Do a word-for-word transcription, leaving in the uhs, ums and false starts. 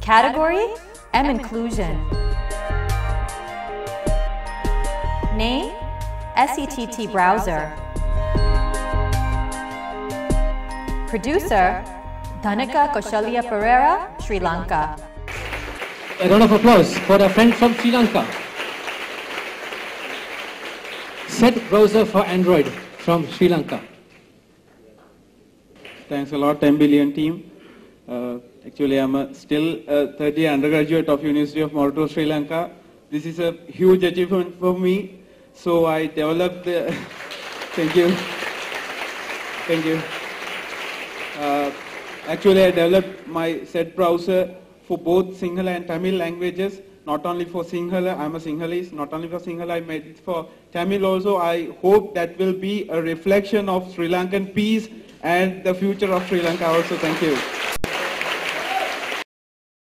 Category, M Inclusion. Name, S E T T Browser. Producer, Dhanika Koshalya Perera, Sri Lanka. A round of applause for our friend from Sri Lanka. SETT Browser for Android from Sri Lanka. Thanks a lot, mBillion team. Uh, actually, I'm a still a third year undergraduate of University of Moratuwa, Sri Lanka. This is a huge achievement for me. So I developed the... Thank you. Thank you. Uh, actually, I developed my SETT Browser for both Sinhala and Tamil languages. Not only for Sinhala, I'm a Sinhalese. Not only for Sinhala, I made it for Tamil also. I hope that will be a reflection of Sri Lankan peace and the future of Sri Lanka also. Thank you.